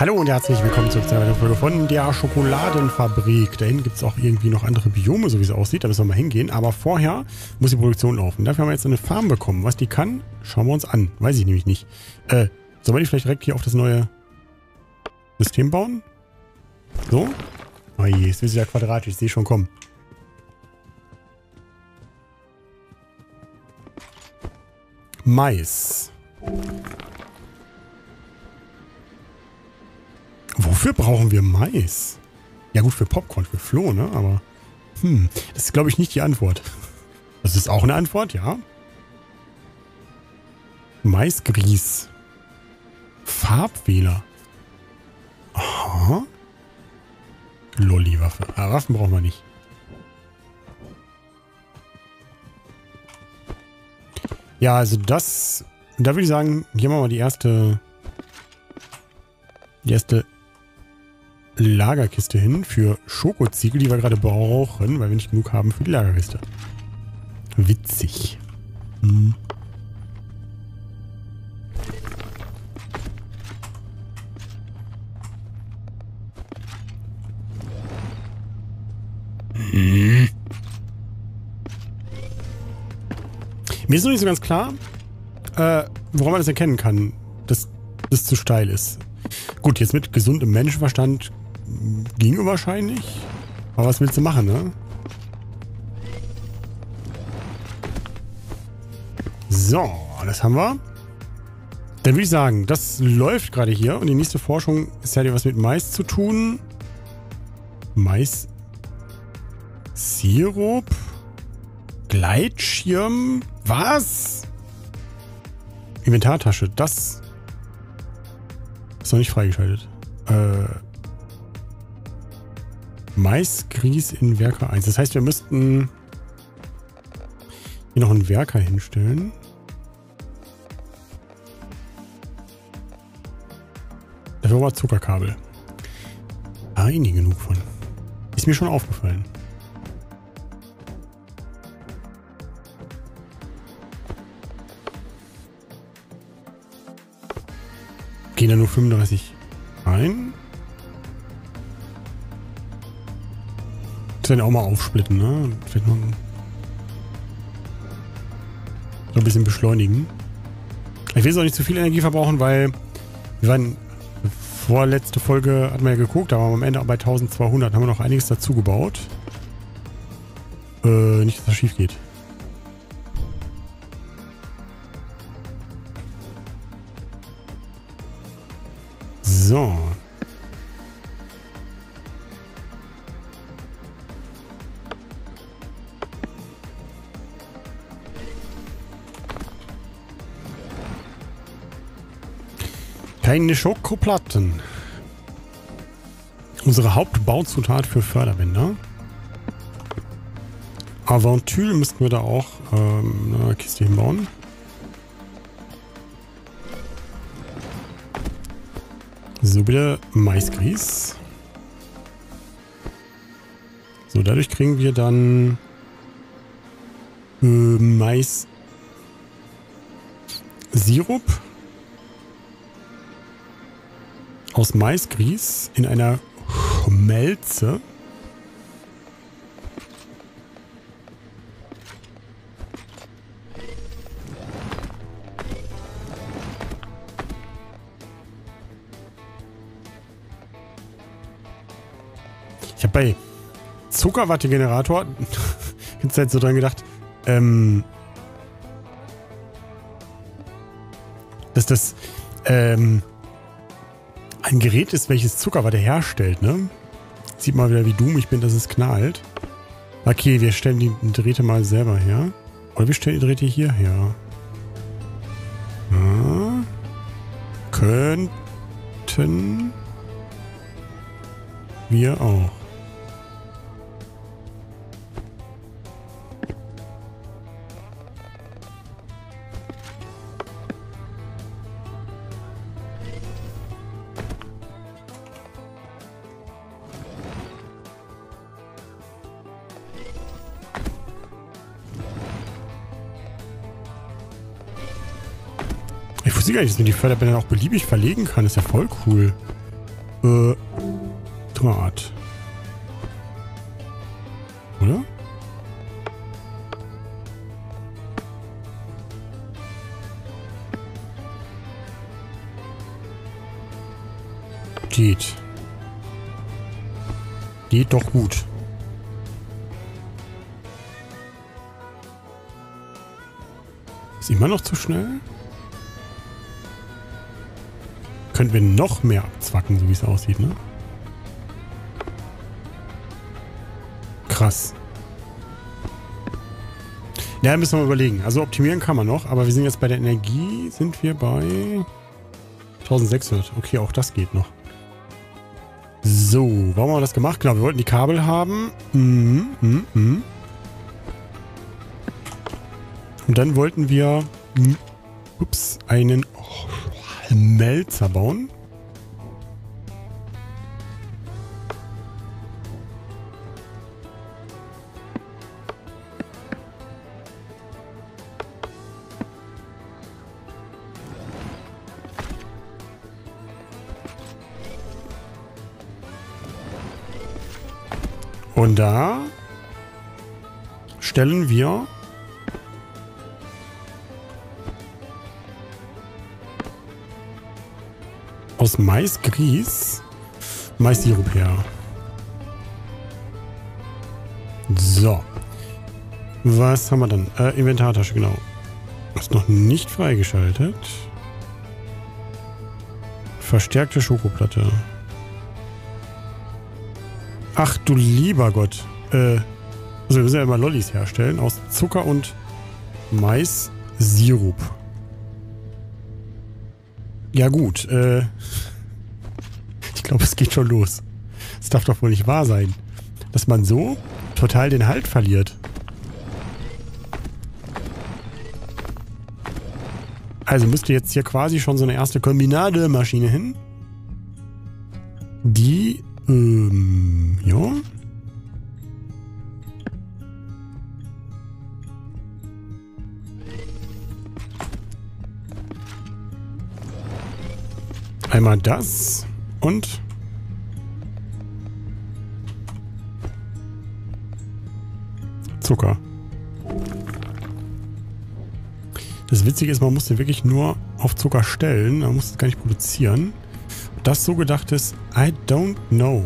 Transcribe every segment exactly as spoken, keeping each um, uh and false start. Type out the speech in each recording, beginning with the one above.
Hallo und herzlich willkommen zu einer Folge von der Schokoladenfabrik. Da hinten gibt es auch irgendwie noch andere Biome, so wie es aussieht. Da müssen wir mal hingehen. Aber vorher muss die Produktion laufen. Dafür haben wir jetzt eine Farm bekommen. Was die kann, schauen wir uns an. Weiß ich nämlich nicht. Äh, sollen wir die vielleicht direkt hier auf das neue System bauen? So. Oh je, jetzt ist ja quadratisch. Ich sehe schon kommen. Mais. Wofür brauchen wir Mais? Ja gut, für Popcorn, für Floh, ne? Aber, hm, das ist, glaube ich, nicht die Antwort. Das ist auch eine Antwort, ja. Maisgrieß. Farbwähler. Aha. Lolliwaffe. Ah, Waffen brauchen wir nicht. Ja, also das... Da würde ich sagen, hier machen wir die erste... Die erste... Lagerkiste hin für Schokoziegel, die wir gerade brauchen, weil wir nicht genug haben für die Lagerkiste. Witzig. Hm. Hm. Mir ist noch nicht so ganz klar, äh, woran man das erkennen kann, dass das zu steil ist. Gut, jetzt mit gesundem Menschenverstand ging wahrscheinlich. Aber was willst du machen, ne? So, das haben wir. Dann würde ich sagen, das läuft gerade hier. Und die nächste Forschung ist ja was mit Mais zu tun. Mais. Sirup. Gleitschirm. Was? Inventartasche. Das ist noch nicht freigeschaltet. Äh... Maisgrieß in Werker eins. Das heißt, wir müssten hier noch einen Werker hinstellen. Dafür war Zuckerkabel. Ah, nie genug von. Ist mir schon aufgefallen. Gehen da nur fünfunddreißig rein. Dann auch mal aufsplitten, ne? Vielleicht noch ein bisschen beschleunigen. Ich will es auch nicht zu viel Energie verbrauchen, weil wir waren vorletzte Folge, hat man ja geguckt, aber am Ende bei zwölfhundert haben wir noch einiges dazu gebaut. Äh, nicht, dass das schief geht. So. Keine Schokoplatten. Unsere Hauptbauzutat für Förderbänder. Aventül müssten wir da auch ähm, eine Kiste hinbauen. So, bitte Maisgrieß. So, dadurch kriegen wir dann äh, Mais-Sirup. Aus Maisgrieß in einer Schmelze. Ich habe bei Zuckerwatte-Generator jetzt halt so dran gedacht, ähm, dass das ähm, ein Gerät ist, welches Zuckerwatte herstellt, ne? Sieht mal wieder, wie dumm ich bin, dass es knallt. Okay, wir stellen die Drähte mal selber her. Oder wir stellen die Drähte hier her. Ja. Könnten wir auch. Ich wusste gar nicht, dass man die Förderbänder auch beliebig verlegen kann. Das ist ja voll cool. Äh, Draht. Oder? Geht. Geht doch gut. Ist immer noch zu schnell? Könnten wir noch mehr abzwacken, so wie es aussieht, ne? Krass. Ja, müssen wir mal überlegen. Also optimieren kann man noch, aber wir sind jetzt bei der Energie, sind wir bei eintausendsechshundert. Okay, auch das geht noch. So, warum haben wir das gemacht? Genau, wir wollten die Kabel haben. Mhm, mhm, mhm. Und dann wollten wir mh, ups, einen oh, Melzer bauen. Und da stellen wir aus Maisgrieß Maissirup her. So. Was haben wir dann? Äh, Inventartasche, genau. Ist noch nicht freigeschaltet. Verstärkte Schokoplatte. Ach du lieber Gott. Äh, also wir müssen ja immer Lollis herstellen aus Zucker und Mais-Sirup. Ja gut, äh, ich glaube es geht schon los. Es darf doch wohl nicht wahr sein, dass man so total den Halt verliert. Also müsste jetzt hier quasi schon so eine erste Kombinademaschine hin. Die Ähm, ja. Einmal das und Zucker. Das Witzige ist, man muss den wirklich nur auf Zucker stellen, man muss es gar nicht produzieren. Das so gedacht ist, I don't know.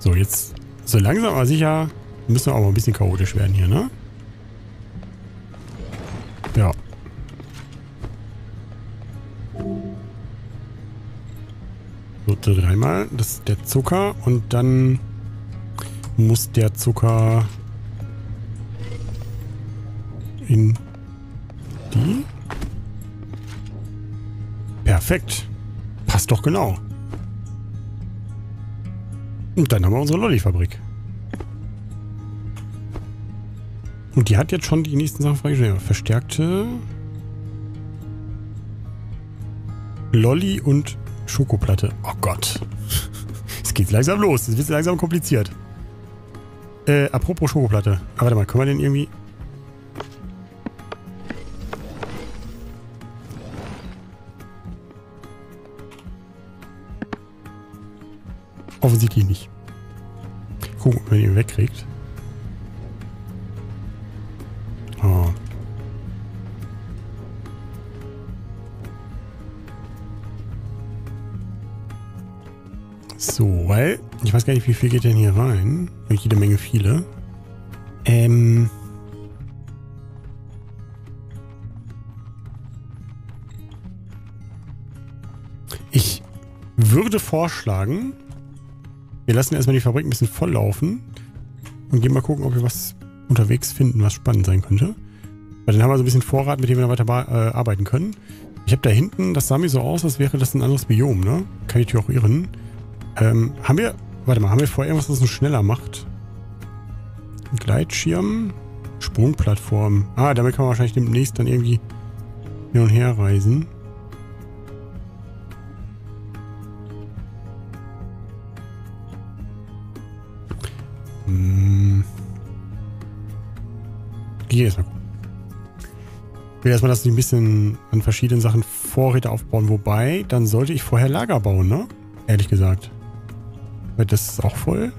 So, jetzt so langsam aber sicher müssen wir auch mal ein bisschen chaotisch werden hier, ne? Ja. Dreimal, das ist der Zucker und dann muss der Zucker in die. Perfekt. Passt doch genau. Und dann haben wir unsere Lolli-Fabrik. Und die hat jetzt schon die nächsten Sachen freigestellt. Verstärkte Lolli und Schokoplatte. Oh Gott. Es geht langsam los. Es wird langsam kompliziert. Äh, apropos Schokoplatte. Aber warte mal, können wir den irgendwie... Offensichtlich nicht. Gucken, ob man den wegkriegt. Oh. So, weil, ich weiß gar nicht, wie viel geht denn hier rein? Jede Menge viele. Ähm. Ich würde vorschlagen, wir lassen erstmal die Fabrik ein bisschen volllaufen und gehen mal gucken, ob wir was unterwegs finden, was spannend sein könnte. Weil dann haben wir so ein bisschen Vorrat, mit dem wir dann weiter äh, arbeiten können. Ich habe da hinten, das sah mir so aus, als wäre das ein anderes Biom, ne? Kann ich natürlich auch irren. Ähm, haben wir... Warte mal, haben wir vorher irgendwas, was uns schneller macht? Gleitschirm? Sprungplattform. Ah, damit kann man wahrscheinlich demnächst dann irgendwie hin und her reisen. Hm. Hier ist mal gut. Ich will erstmal, dass die ein bisschen an verschiedenen Sachen Vorräte aufbauen. Wobei, dann sollte ich vorher Lager bauen, ne? Ehrlich gesagt. Weil das ist auch voll.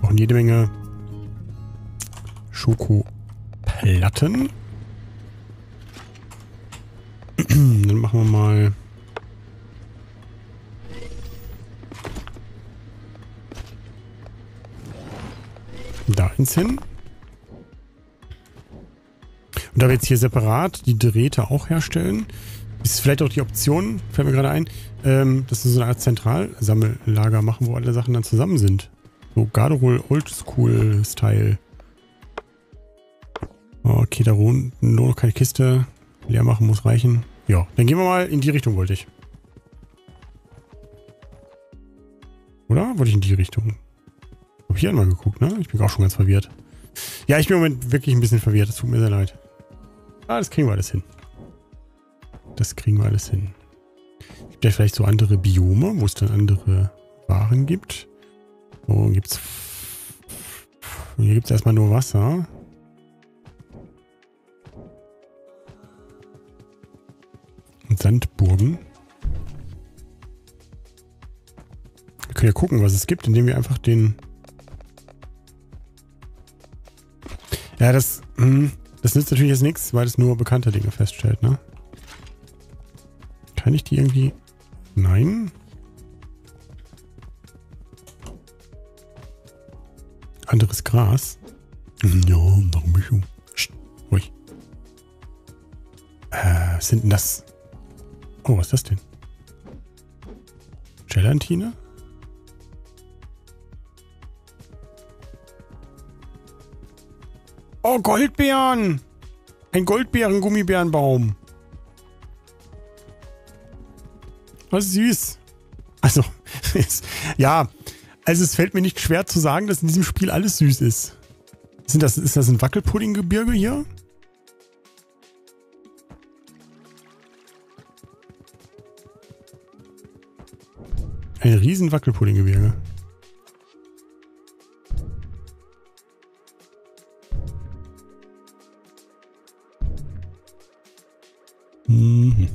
Brauchen jede Menge Schokoplatten. Dann machen wir mal... da eins hin. Und da wir jetzt hier separat die Drähte auch herstellen, ist vielleicht auch die Option, fällt mir gerade ein, ähm, dass wir so eine Art Zentralsammellager machen, wo alle Sachen dann zusammen sind. So Garderol Oldschool-Style. Okay, da unten nur noch keine Kiste. Leer machen muss reichen. Ja, dann gehen wir mal in die Richtung, wollte ich. Oder? Wollte ich in die Richtung? Ich habe hier einmal geguckt, ne? Ich bin auch schon ganz verwirrt. Ja, ich bin im Moment wirklich ein bisschen verwirrt. Das tut mir sehr leid. Ah, das kriegen wir alles hin. Das kriegen wir alles hin. Es gibt ja vielleicht so andere Biome, wo es dann andere Waren gibt. So, gibt's... hier gibt es erstmal nur Wasser. Und Sandburgen. Wir können ja gucken, was es gibt, indem wir einfach den... Ja, das... Mh. Das nützt natürlich jetzt nichts, weil es nur bekannte Dinge feststellt, ne? Kann ich die irgendwie... Nein? Anderes Gras? Ja, noch Mischung. Ruhig. Äh, was sind denn das? Oh, was ist das denn? Gelatine? Oh, Goldbeeren! Ein Goldbeeren-Gummibärenbaum. Was süß. Also, ja. Also es fällt mir nicht schwer zu sagen, dass in diesem Spiel alles süß ist. Sind das, ist das ein Wackelpuddinggebirge hier? Ein riesen Wackelpuddinggebirge. Mhm.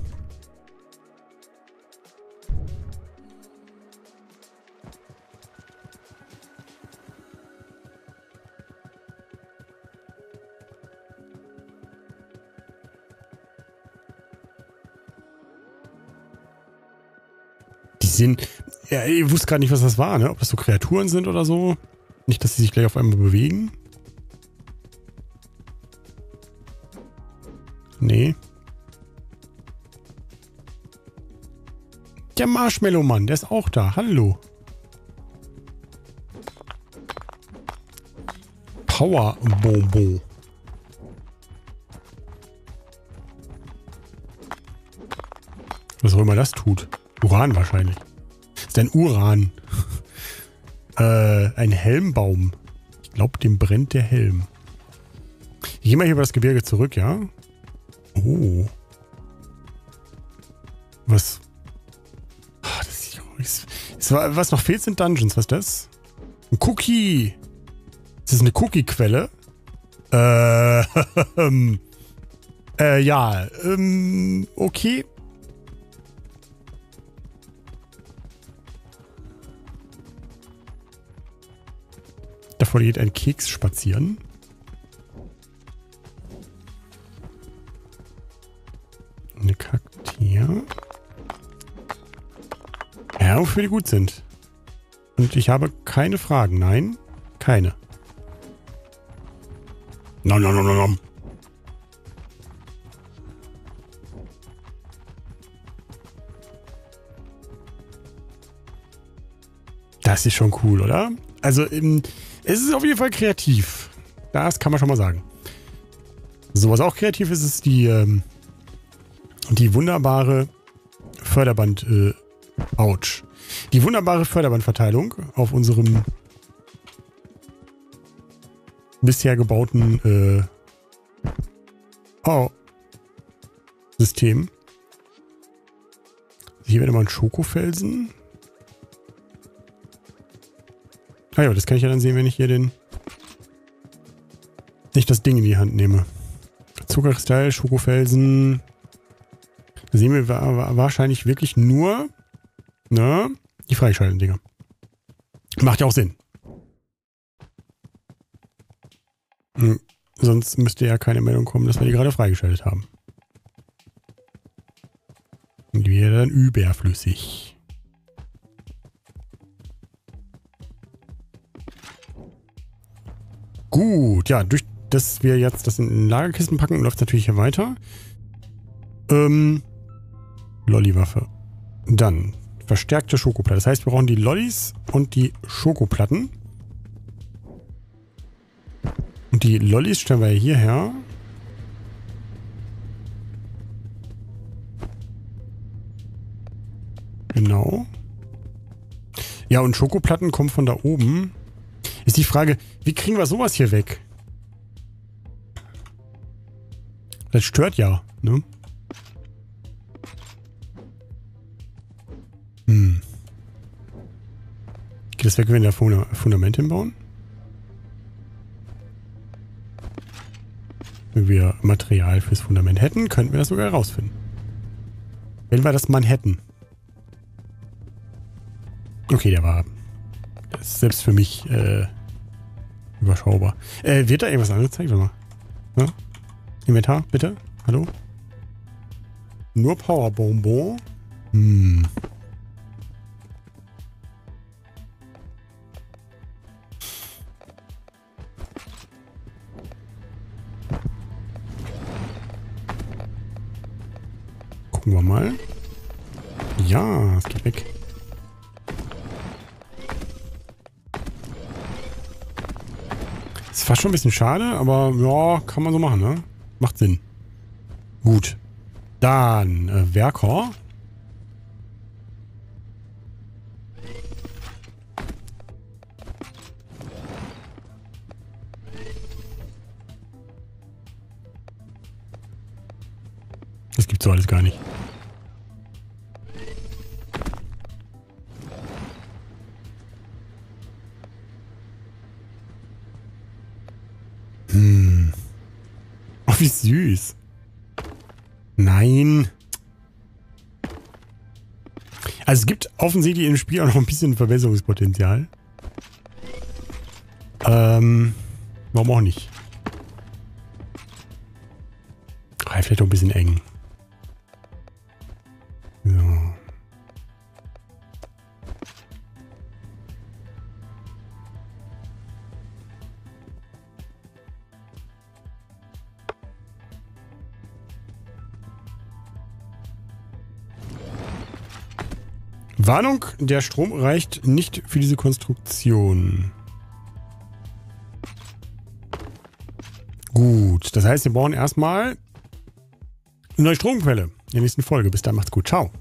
Die sind... Ja, ich wusste gerade nicht, was das war, ne? Ob das so Kreaturen sind oder so. Nicht, dass sie sich gleich auf einmal bewegen. Nee. Der Marshmallow-Mann, der ist auch da. Hallo. Power-Bonbon. Was auch immer das tut. Uran wahrscheinlich. Das ist ein Uran. äh, ein Helmbaum. Ich glaube, dem brennt der Helm. Ich gehe mal hier über das Gebirge zurück, ja? Oh. Was... Was noch fehlt, sind Dungeons. Was ist das? Ein Cookie. Ist das eine Cookie-Quelle? Äh, äh, ja. Ähm, okay. Davor geht ein Keks spazieren. Eine Kaktier. Ja, wofür die gut sind. Und ich habe keine Fragen. Nein, keine. Nom, nom, nom, nom, nom. Das ist schon cool, oder? Also, es ist auf jeden Fall kreativ. Das kann man schon mal sagen. So, was auch kreativ ist, ist die, die wunderbare Förderband- äh, Autsch. Die wunderbare Förderbandverteilung auf unserem bisher gebauten äh, oh, System. Hier wäre mal ein Schokofelsen. Ah ja, das kann ich ja dann sehen, wenn ich hier den... nicht das Ding in die Hand nehme. Zuckerkristall, Schokofelsen. Da sehen wir wahrscheinlich wirklich nur, ne, die freigeschalteten Dinger. Macht ja auch Sinn. Hm. Sonst müsste ja keine Meldung kommen, dass wir die gerade freigeschaltet haben. Und die wäre dann überflüssig. Gut, ja, durch dass wir jetzt das in Lagerkisten packen, läuft es natürlich hier weiter. Ähm, Lolli-Waffe. Dann verstärkte Schokoplatte. Das heißt, wir brauchen die Lollis und die Schokoplatten. Und die Lollis stellen wir hierher. Genau. Ja, und Schokoplatten kommen von da oben. Ist die Frage, wie kriegen wir sowas hier weg? Das stört ja, ne? Hm. Geht das weg, wenn wir da Fundament hinbauen? Wenn wir Material fürs Fundament hätten, könnten wir das sogar herausfinden. Wenn wir das mal hätten. Okay, der war... Das ist selbst für mich äh, überschaubar. Äh, wird da irgendwas angezeigt? Warte mal. Ja? Inventar, bitte. Hallo? Nur Powerbonbon? Hm. Gucken wir mal. Ja, es geht weg. Ist fast schon ein bisschen schade, aber ja, kann man so machen, ne? Macht Sinn. Gut. Dann äh, Werker. Das gibt's so alles gar nicht. Wie süß. Nein. Also es gibt offensichtlich im Spiel auch noch ein bisschen Verbesserungspotenzial. Ähm, warum auch nicht? Ah, vielleicht auch ein bisschen eng. So. Warnung, der Strom reicht nicht für diese Konstruktion. Gut, das heißt, wir brauchen erstmal eine neue Stromquelle in der nächsten Folge. Bis dann, macht's gut. Ciao.